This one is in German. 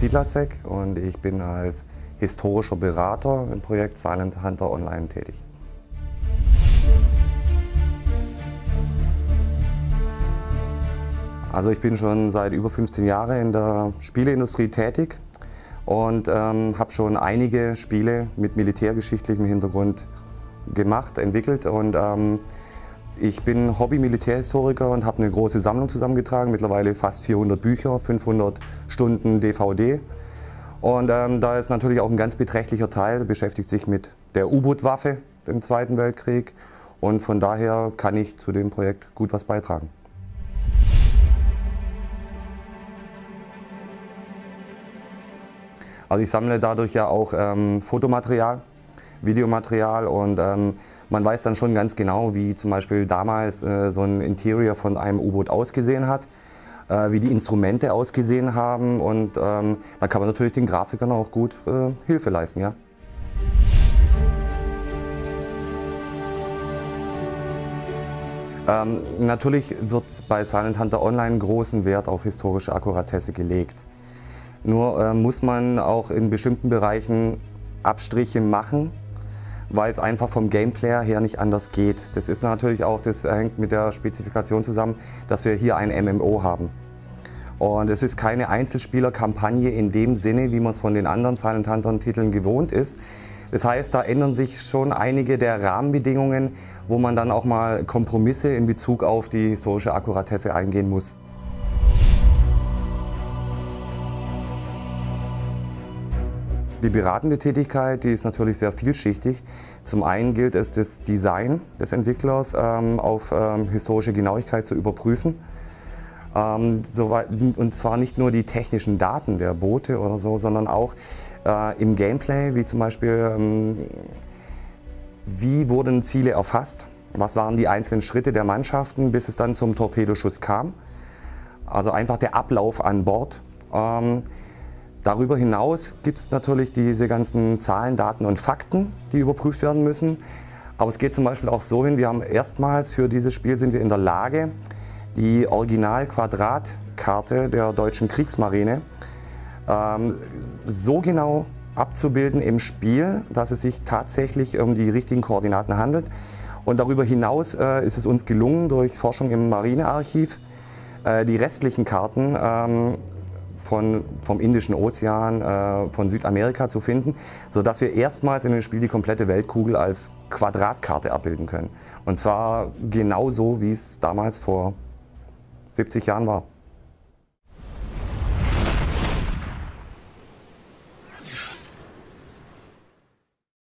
Sidlacek und ich bin als historischer Berater im Projekt Silent Hunter Online tätig. Also ich bin schon seit über 15 Jahren in der Spieleindustrie tätig und habe schon einige Spiele mit militärgeschichtlichem Hintergrund gemacht, entwickelt und ich bin Hobby-Militärhistoriker und habe eine große Sammlung zusammengetragen, mittlerweile fast 400 Bücher, 500 Stunden DVD. Und da ist natürlich auch ein ganz beträchtlicher Teil, beschäftigt sich mit der U-Boot-Waffe im Zweiten Weltkrieg. Und von daher kann ich zu dem Projekt gut was beitragen. Also ich sammle dadurch ja auch Fotomaterial, Videomaterial und man weiß dann schon ganz genau, wie zum Beispiel damals so ein Interior von einem U-Boot ausgesehen hat, wie die Instrumente ausgesehen haben und da kann man natürlich den Grafikern auch gut Hilfe leisten, ja. Natürlich wird bei Silent Hunter Online großen Wert auf historische Akkuratesse gelegt. Nur muss man auch in bestimmten Bereichen Abstriche machen, weil es einfach vom Gameplay her nicht anders geht. Das ist natürlich auch, das hängt mit der Spezifikation zusammen, dass wir hier ein MMO haben. Und es ist keine Einzelspielerkampagne in dem Sinne, wie man es von den anderen Silent Hunter Titeln gewohnt ist. Das heißt, da ändern sich schon einige der Rahmenbedingungen, wo man dann auch mal Kompromisse in Bezug auf die historische Akkuratesse eingehen muss. Die beratende Tätigkeit, die ist natürlich sehr vielschichtig. Zum einen gilt es, das Design des Entwicklers auf historische Genauigkeit zu überprüfen. Und zwar nicht nur die technischen Daten der Boote oder so, sondern auch im Gameplay, wie zum Beispiel, wie wurden Ziele erfasst, was waren die einzelnen Schritte der Mannschaften, bis es dann zum Torpedoschuss kam. Also einfach der Ablauf an Bord. Darüber hinaus gibt es natürlich diese ganzen Zahlen, Daten und Fakten, die überprüft werden müssen. Aber es geht zum Beispiel auch so hin, wir haben erstmals für dieses Spiel sind wir in der Lage, die Original-Quadratkarte der deutschen Kriegsmarine so genau abzubilden im Spiel, dass es sich tatsächlich um die richtigen Koordinaten handelt. Und darüber hinaus ist es uns gelungen, durch Forschung im Marinearchiv die restlichen Karten vom Indischen Ozean, von Südamerika zu finden, sodass wir erstmals in dem Spiel die komplette Weltkugel als Quadratkarte abbilden können. Und zwar genauso, wie es damals vor 70 Jahren war.